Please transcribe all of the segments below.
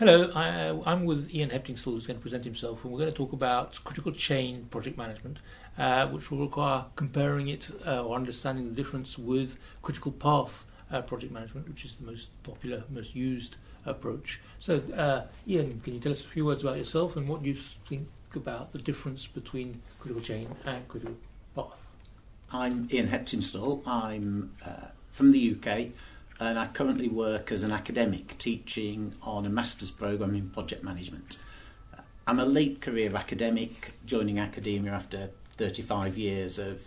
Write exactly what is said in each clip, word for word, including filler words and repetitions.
Hello, I, I'm with Ian Heptinstall, who's going to present himself, and we're going to talk about critical chain project management, uh, which will require comparing it uh, or understanding the difference with critical path uh, project management, which is the most popular, most used approach. So, uh, Ian, can you tell us a few words about yourself and what you think about the difference between critical chain and critical path? I'm Ian Heptinstall. I'm uh, from the U K. And I currently work as an academic teaching on a master's programme in project management. I'm a late career academic, joining academia after thirty-five years of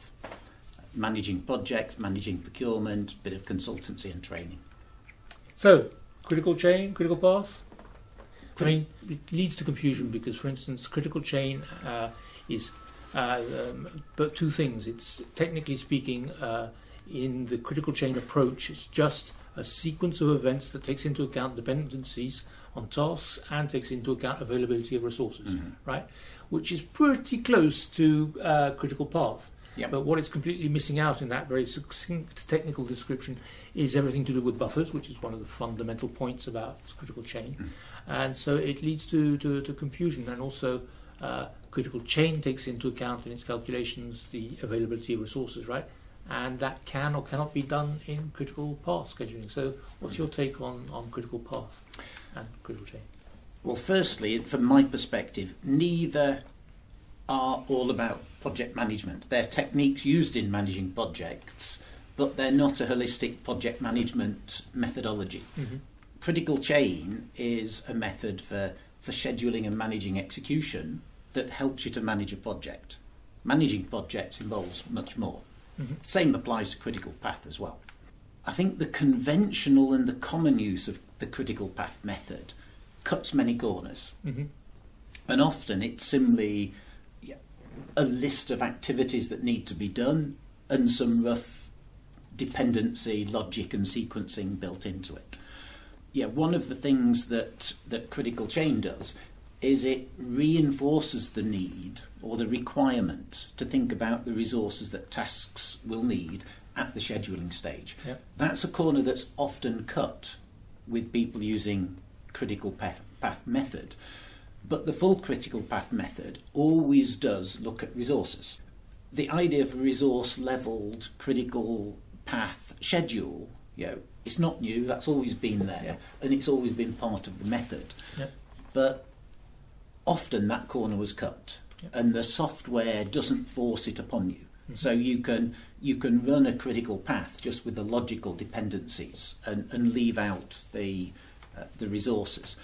managing projects, managing procurement, bit of consultancy and training. So, critical chain, critical path? I mean, it leads to confusion because, for instance, critical chain uh, is uh, um, but two things. It's technically speaking, uh, in the critical chain approach, it's just a sequence of events that takes into account dependencies on tasks and takes into account availability of resources, mm-hmm. right? Which is pretty close to uh, critical path. Yep. But what it's completely missing out in that very succinct technical description is everything to do with buffers, which is one of the fundamental points about critical chain. Mm. And so it leads to, to, to confusion, and also uh, critical chain takes into account in its calculations the availability of resources, right? And that can or cannot be done in critical path scheduling. So what's your take on, on critical path and critical chain? Well, firstly, from my perspective, neither are all about project management. They're techniques used in managing projects, but they're not a holistic project management methodology. Mm-hmm. Critical chain is a method for, for scheduling and managing execution that helps you to manage a project. Managing projects involves much more. Mm-hmm. Same applies to critical path as well. I think the conventional and the common use of the critical path method cuts many corners. Mm-hmm. And often it's simply a list of activities that need to be done and some rough dependency, logic and sequencing built into it. Yeah, one of the things that, that critical chain does is it reinforces the need or the requirement to think about the resources that tasks will need at the scheduling stage. Yep. That's a corner that's often cut with people using critical path, path method. But the full critical path method always does look at resources. The idea of a resource-levelled critical path schedule, you know, it's not new, that's always been there, yep. and it's always been part of the method. Yep. But often that corner was cut, yep. and the software doesn't force it upon you. Mm-hmm. So you can you can run a critical path just with the logical dependencies and, and leave out the uh, the resources.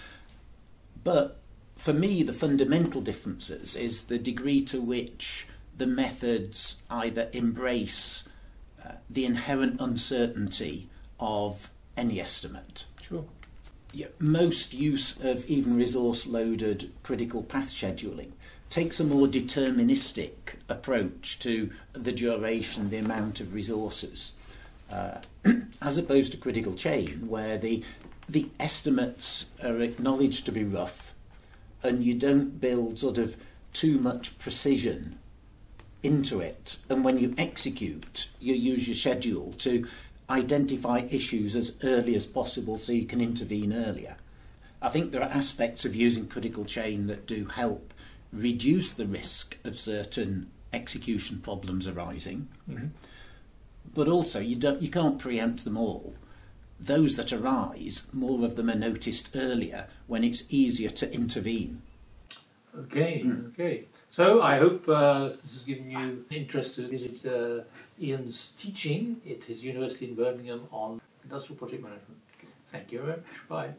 But for me, the fundamental differences is the degree to which the methods either embrace uh, the inherent uncertainty of any estimate. Sure. Yeah, most use of even resource-loaded critical path scheduling takes a more deterministic approach to the duration, the amount of resources, uh, as opposed to critical chain, where the, the estimates are acknowledged to be rough and you don't build sort of too much precision into it. And when you execute, you use your schedule to identify issues as early as possible so you can intervene earlier. I think there are aspects of using critical chain that do help reduce the risk of certain execution problems arising, mm-hmm. but also you don't, you can't preempt them all. Those that arise, more of them are noticed earlier when it's easier to intervene. Okay, mm. okay. So I hope uh, this has given you an interest to visit uh, Ian's teaching at his University in Birmingham on industrial project management. Thank you very much. Bye.